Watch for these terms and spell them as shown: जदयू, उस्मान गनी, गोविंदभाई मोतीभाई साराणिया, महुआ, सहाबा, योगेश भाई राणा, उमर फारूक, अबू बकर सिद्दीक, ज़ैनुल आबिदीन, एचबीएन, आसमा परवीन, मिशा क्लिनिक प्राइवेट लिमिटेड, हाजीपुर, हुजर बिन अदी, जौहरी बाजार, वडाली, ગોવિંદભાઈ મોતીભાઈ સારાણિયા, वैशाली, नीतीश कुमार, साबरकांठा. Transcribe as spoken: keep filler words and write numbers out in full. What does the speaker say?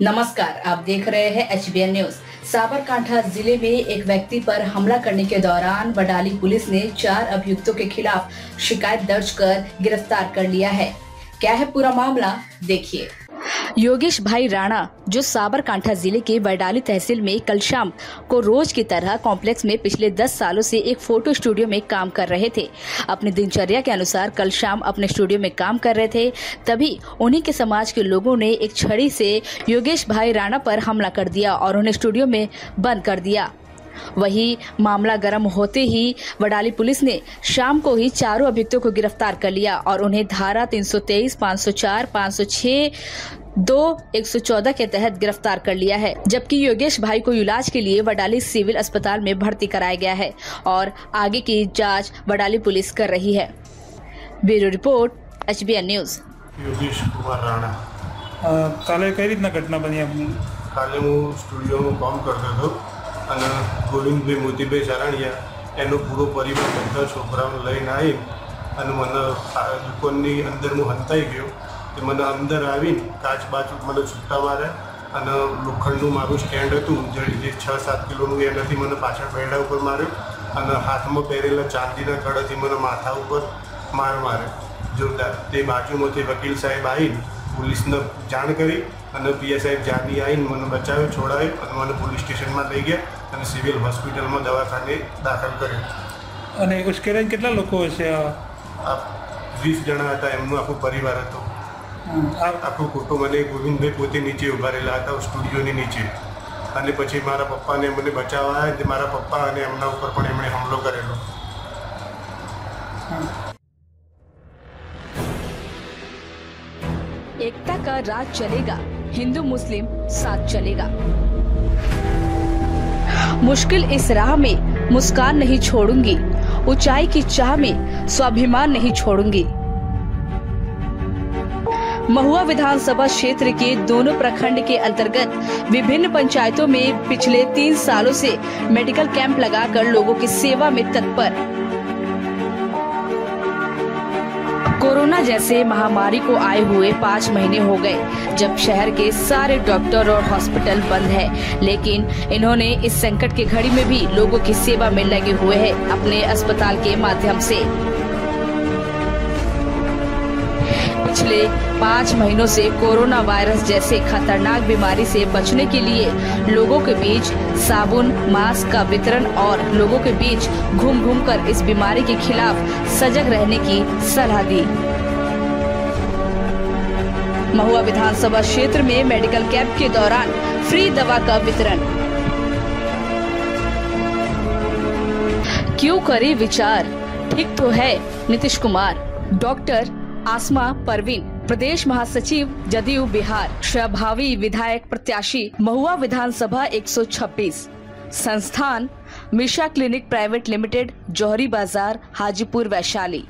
नमस्कार, आप देख रहे हैं H B N news. साबरकांठा जिले में एक व्यक्ति पर हमला करने के दौरान वडाली पुलिस ने चार अभियुक्तों के खिलाफ शिकायत दर्ज कर गिरफ्तार कर लिया है। क्या है पूरा मामला, देखिए। योगेश भाई राणा, जो साबरकांठा जिले के वडाली तहसील में कल शाम को रोज की तरह कॉम्प्लेक्स में पिछले दस सालों से एक फोटो स्टूडियो में काम कर रहे थे। अपनी दिनचर्या के अनुसार कल शाम अपने स्टूडियो में काम कर रहे थे, तभी उन्हीं के समाज के लोगों ने एक छड़ी से योगेश भाई राणा पर हमला कर दिया और उन्हें स्टूडियो में बंद कर दिया। वही मामला गर्म होते ही वडाली पुलिस ने शाम को ही चारों अभियुक्तों को गिरफ्तार कर लिया और उन्हें धारा तीन सौ तेईस, पाँच सौ चार, पाँच सौ छह, दो एक सौ चौदह के तहत गिरफ्तार कर लिया है। जबकि योगेश भाई को इलाज के लिए वडाली सिविल अस्पताल में भर्ती कराया गया है और आगे की जांच वडाली पुलिस कर रही है। Bureau report, H B N news. Yogesh Kumar Rana काले कई रीतना घटना बनी अपनी काले हूँ स्टूडियो में काम करता था અને ગોવિંદભાઈ મોતીભાઈ સારાણિયા એનો પૂરો પરિવાર બધા છોકરાઓને લઈને આવી અને મને દુકાનની અંદર હું હંતાઈ ગયો તે મને અંદર આવીને કાચ બાજુ મને છૂટા માર્યા અને લોખંડનું મારું સ્ટેન્ડ હતું જે છ સાત કિલોનું એનાથી મને પાછળ બેડા ઉપર માર્યો અને હાથમાં પહેરેલા ચાંદીના કડાથી મને માથા ઉપર માર માર્યો જોરદાર। તે બાજુમાંથી વકીલ સાહેબ આવીને पुलिसने जाण करी अने पी एस साहेब जानी आईने मैंने बचाव्यो छोड़ाव्यो अने मैंने पुलिस स्टेशन में लई गया अने सिविल हॉस्पिटल में दवाखाने दाखल कर्यो। अने उश्केराईने केटला लोको हशे? आ वीस जना हता, एमनो आखो परिवार हतो, आखो कुटुंब। अने गोविंदभाई पोते नीचे उभा रहेला हता स्टूडियोनी नीचे अने पछी मारा पप्पाने मने बचाववा आव्या ते मारा पप्पा अने एमना उपर पण एमणे हमलो करेलो। एकता का राज चलेगा, हिंदू मुस्लिम साथ चलेगा। मुश्किल इस राह में मुस्कान नहीं छोड़ूंगी, ऊंचाई की चाह में स्वाभिमान नहीं छोड़ूंगी। महुआ विधानसभा क्षेत्र के दोनों प्रखंड के अंतर्गत विभिन्न पंचायतों में पिछले तीन सालों से मेडिकल कैंप लगाकर लोगों की सेवा में तत्पर। कोरोना जैसे महामारी को आए हुए पाँच महीने हो गए जब शहर के सारे डॉक्टर और हॉस्पिटल बंद है, लेकिन इन्होंने इस संकट की घड़ी में भी लोगों की सेवा में लगे हुए हैं अपने अस्पताल के माध्यम से। पिछले पाँच महीनों से कोरोना वायरस जैसे खतरनाक बीमारी से बचने के लिए लोगों के बीच साबुन, मास्क का वितरण और लोगों के बीच घूम घूम कर इस बीमारी के खिलाफ सजग रहने की सलाह दी। महुआ विधानसभा क्षेत्र में मेडिकल कैंप के दौरान फ्री दवा का वितरण। क्यों करे विचार, ठीक तो है नीतीश कुमार। डॉक्टर आसमा परवीन, प्रदेश महासचिव जदयू बिहार, भावी विधायक प्रत्याशी महुआ विधानसभा एक सौ छब्बीस। संस्थान मिशा क्लिनिक प्राइवेट लिमिटेड, जौहरी बाजार, हाजीपुर, वैशाली।